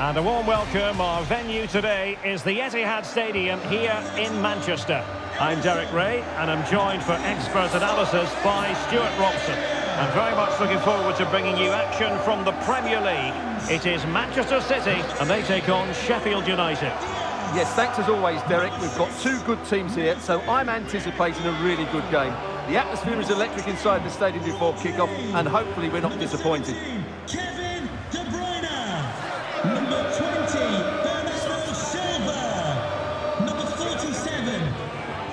And a warm welcome. Our venue today is the Etihad Stadium here in Manchester. I'm Derek Ray, and I'm joined for expert analysis by Stuart Robson. I'm very much looking forward to bringing you action from the Premier League. It is Manchester City, and they take on Sheffield United. Yes, thanks as always, Derek. We've got two good teams here, so I'm anticipating a really good game. The atmosphere is electric inside the stadium before kick-off, and hopefully we're not disappointed. Kevin De Bruyne, number 20, Bernardo Silva, number 47,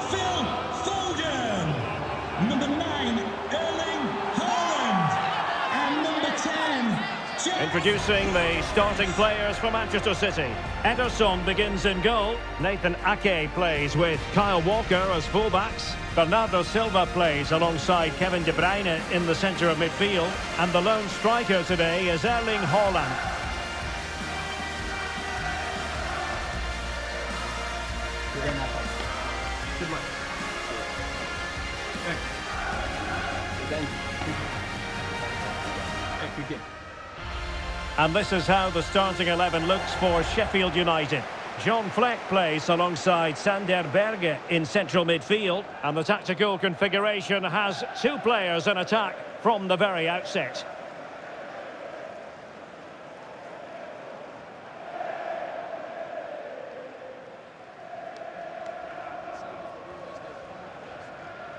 Phil Foden, number 9, Erling Haaland, and number 10, Introducing the starting players for Manchester City. Ederson begins in goal. Nathan Ake plays with Kyle Walker as fullbacks. Bernardo Silva plays alongside Kevin De Bruyne in the centre of midfield, and the lone striker today is Erling Haaland. And this is how the starting 11 looks for Sheffield United. John Fleck plays alongside Sander Berge in central midfield, and the tactical configuration has two players in attack from the very outset.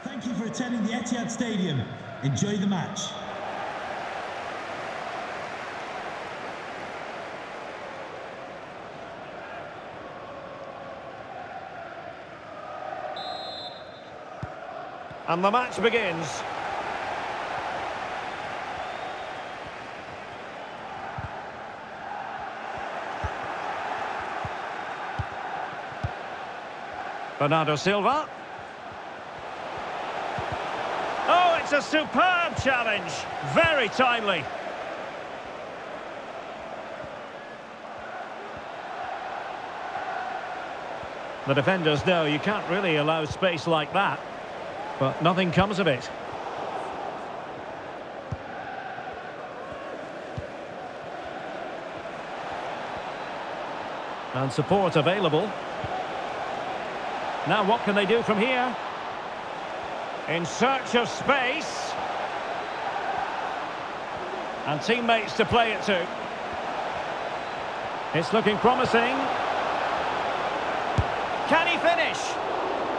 Thank you for attending the Etihad Stadium. Enjoy the match. And the match begins. Bernardo Silva. Oh, it's a superb challenge. Very timely. The defenders know you can't really allow space like that. But nothing comes of it. And support available. Now what can they do from here? In search of space. And teammates to play it to. It's looking promising. Can he finish?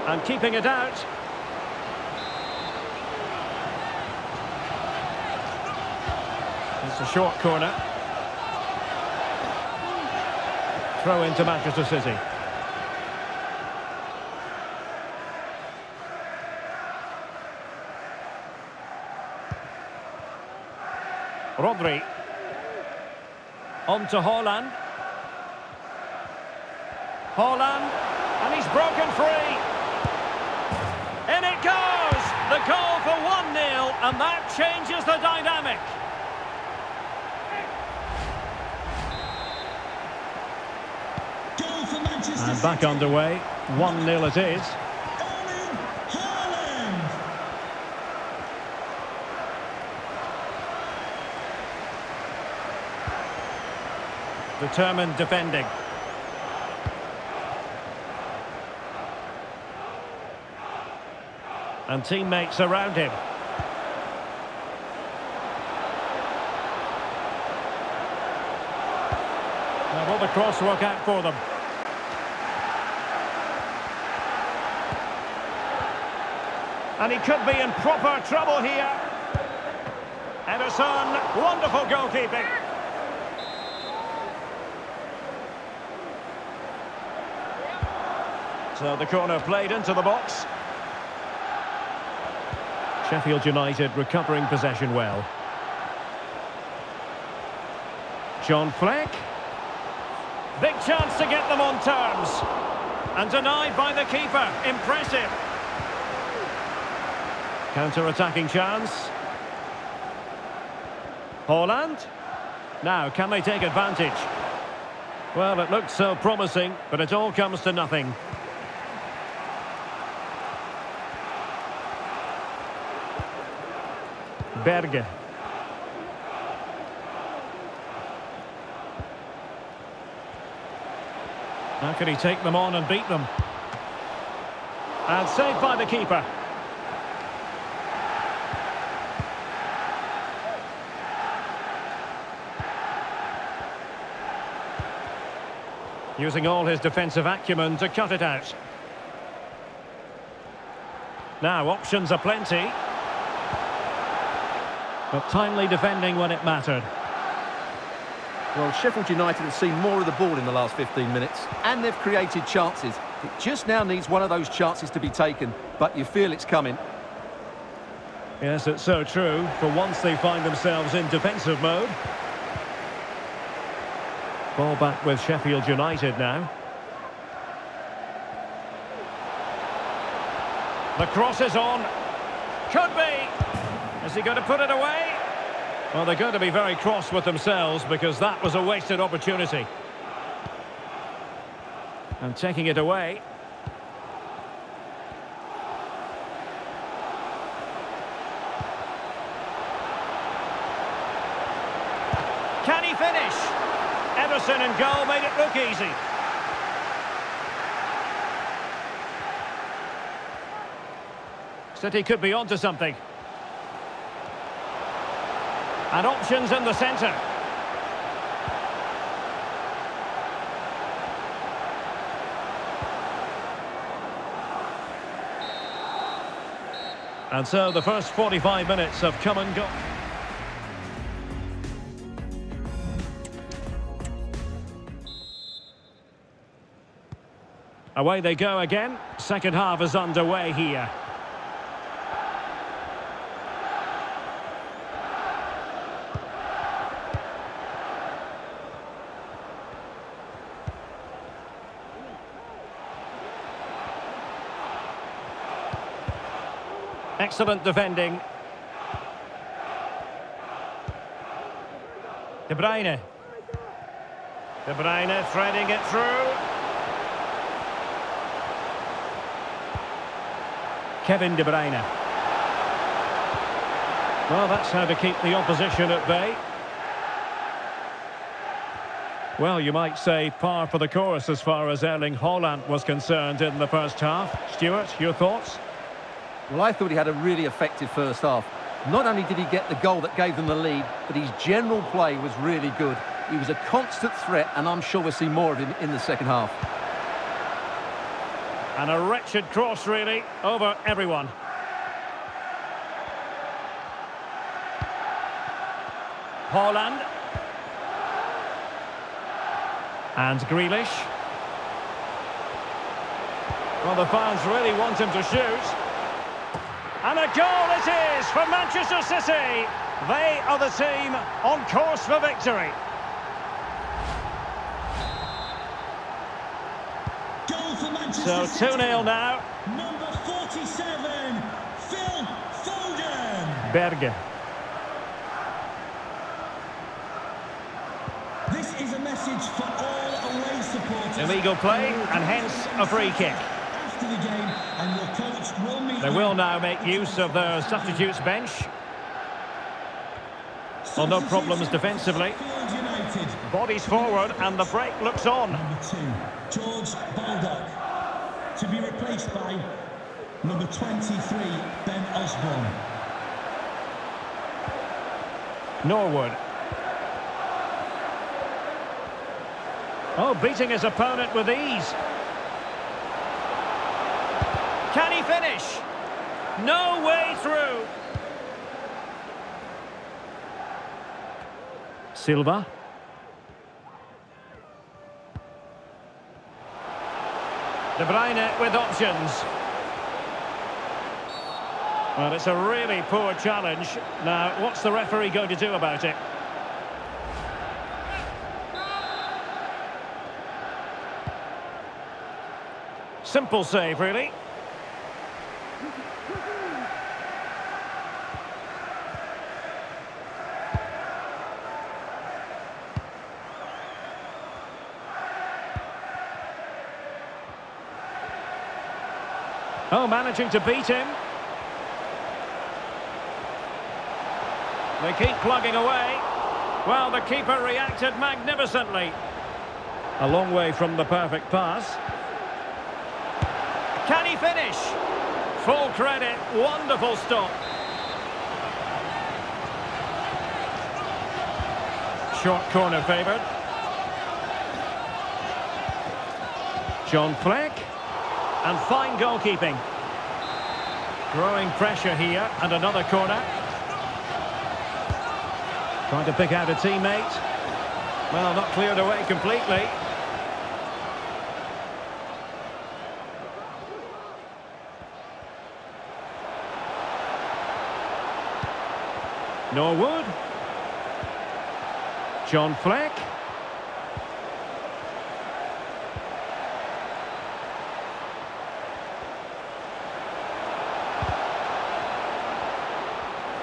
And keeping it out. It's a short corner. Throw into Manchester City. Rodri. On to Haaland. Haaland. And he's broken free. In it goes! The goal for 1-0, and that changes the dynamic. And back underway, 1-0 it is. Determined defending. And teammates around him. Now will the cross work out for them? And he could be in proper trouble here. Ederson, wonderful goalkeeping. So the corner played into the box. Sheffield United recovering possession well. John Fleck. Big chance to get them on terms. And denied by the keeper. Impressive. Counter-attacking chance. Haaland. Now, can they take advantage? Well, it looked so promising, but it all comes to nothing. Berge. How can he take them on and beat them? And saved by the keeper. Using all his defensive acumen to cut it out. Now, options are plenty. But timely defending when it mattered. Well, Sheffield United have seen more of the ball in the last 15 minutes, and they've created chances. It just now needs one of those chances to be taken, but you feel it's coming. Yes, it's so true. For once they find themselves in defensive mode. Ball back with Sheffield United now. The cross is on. Could be. Is he going to put it away? Well, they're going to be very cross with themselves because that was a wasted opportunity. And taking it away. Can he finish? Ederson in goal made it look easy. City could be onto something. And options in the centre. And so the first 45 minutes have come and gone. Away they go again. Second half is underway here. Excellent defending. De Bruyne. De Bruyne threading it through. Kevin De Bruyne. Well, that's how to keep the opposition at bay. Well, you might say par for the course as far as Erling Haaland was concerned in the first half. Stuart, your thoughts? Well, I thought he had a really effective first half. Not only did he get the goal that gave them the lead, but his general play was really good. He was a constant threat, and I'm sure we'll see more of him in the second half. And a wretched cross, really, over everyone. Haaland. And Grealish. Well, the fans really want him to shoot. And a goal it is for Manchester City. They are the team on course for victory. Goal for Manchester City. So 2-0 now. Number 47, Phil Foden. Berge. This is a message for all away supporters. Illegal play and hence a free kick. After the game. They will now make use of their substitutes bench. Well, no problems defensively. Bodies forward and the break looks on. Number 2, George Baldock, to be replaced by number 23, Ben Osborne. Norwood. Oh, beating his opponent with ease. Can he finish? No way through. Silva. De Bruyne with options. Well, it's a really poor challenge. Now, what's the referee going to do about it? Simple save, really. Oh, managing to beat him. They keep plugging away. Well, the keeper reacted magnificently. A long way from the perfect pass. Can he finish? Full credit, wonderful stop. Short corner favoured. John Fleck. And fine goalkeeping. Growing pressure here, and another corner. Trying to pick out a teammate. Well, not cleared away completely. Norwood. John Fleck.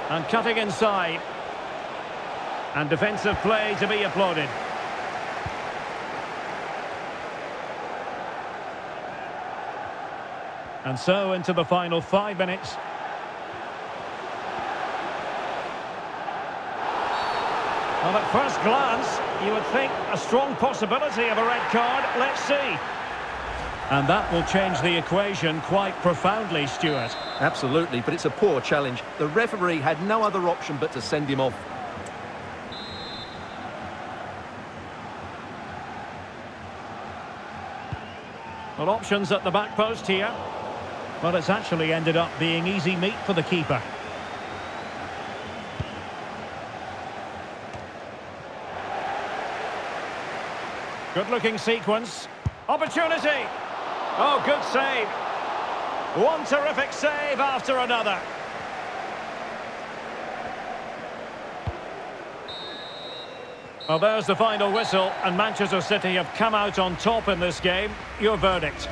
And cutting inside. And defensive play to be applauded. And so into the final 5 minutes. Well, at first glance, you would think a strong possibility of a red card. Let's see. And that will change the equation quite profoundly, Stuart. Absolutely, but it's a poor challenge. The referee had no other option but to send him off. Well, options at the back post here. Well, it's actually ended up being easy meat for the keeper. Good-looking sequence. Opportunity! Oh, good save. One terrific save after another. Well, there's the final whistle, and Manchester City have come out on top in this game. Your verdict?